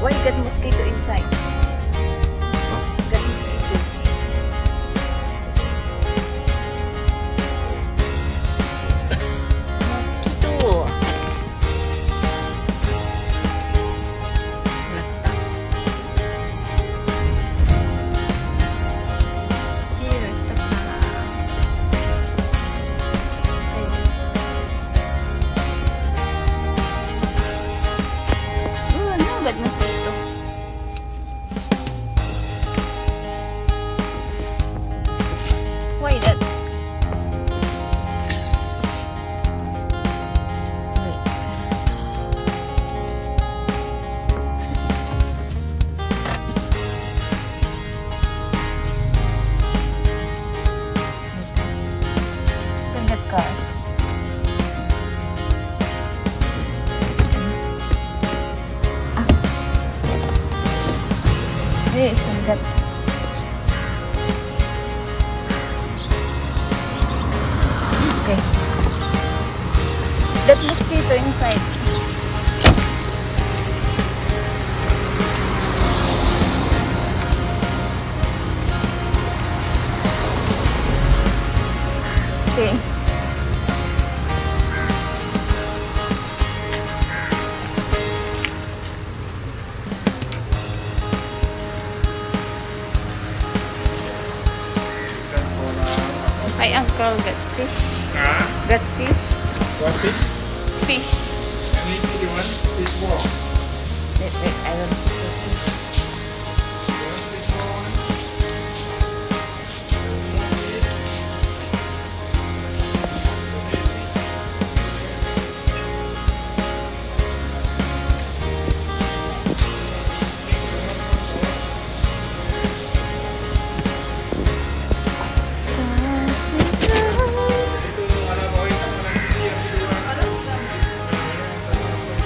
Why you got mosquito inside? It's not that. Okay. That mosquito inside. Okay. My uncle got fish. Ah. Got fish. What fish? Fish. Any fish you want? Fish ball. Wait, I don't see the fish. You want fish ball?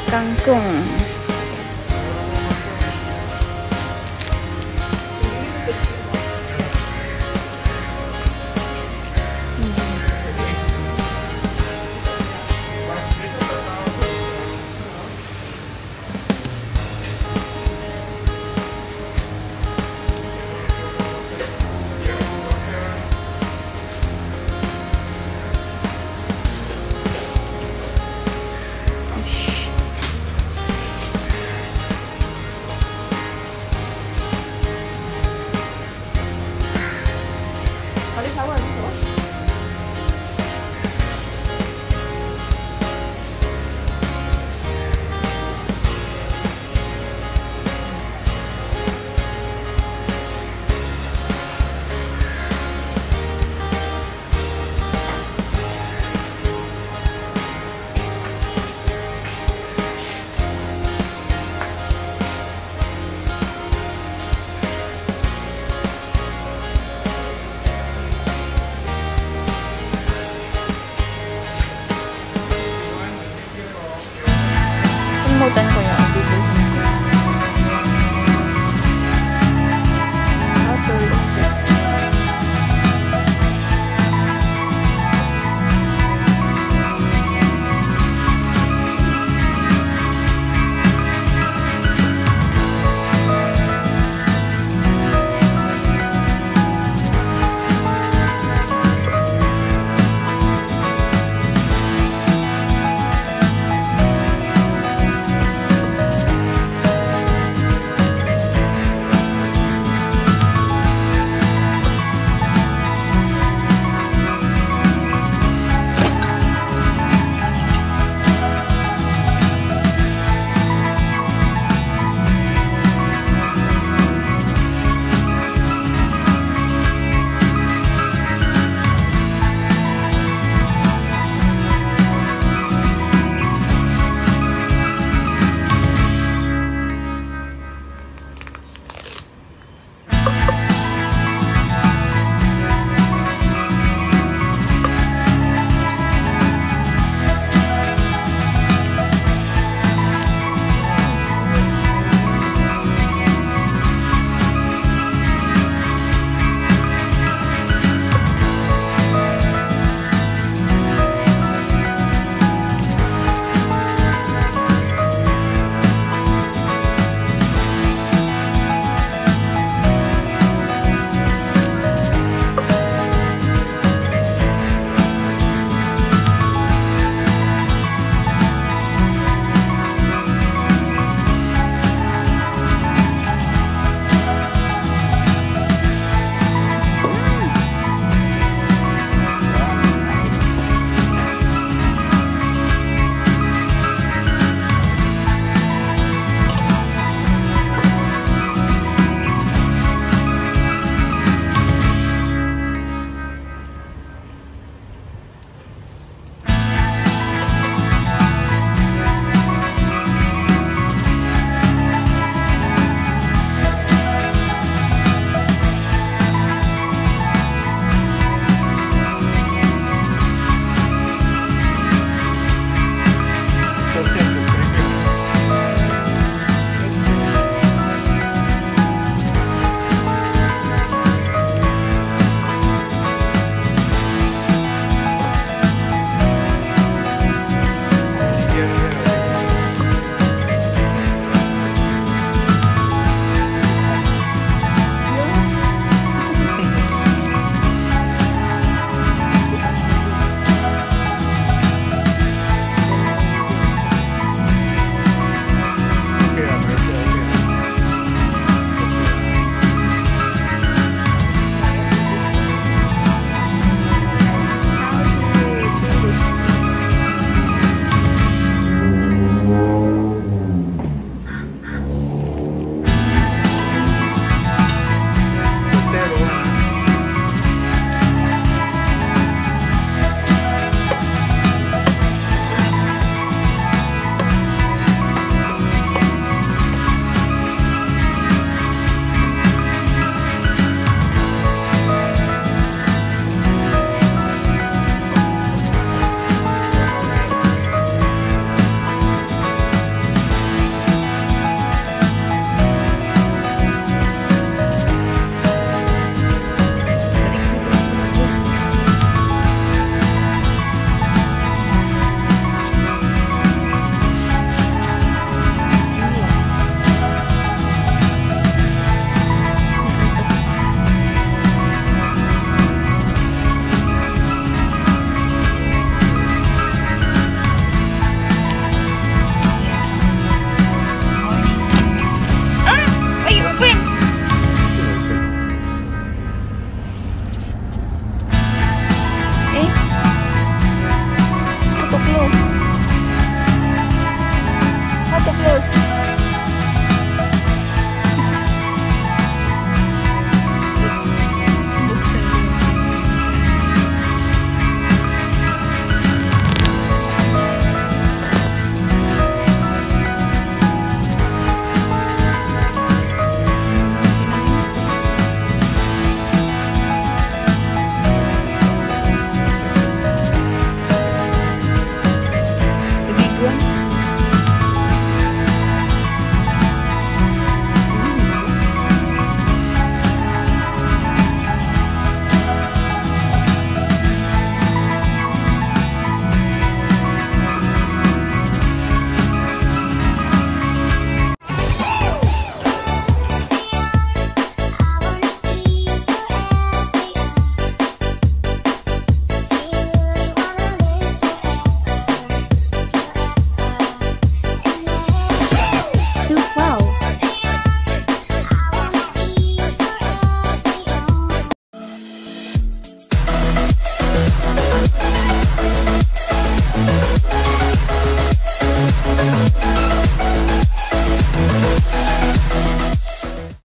Kangkung.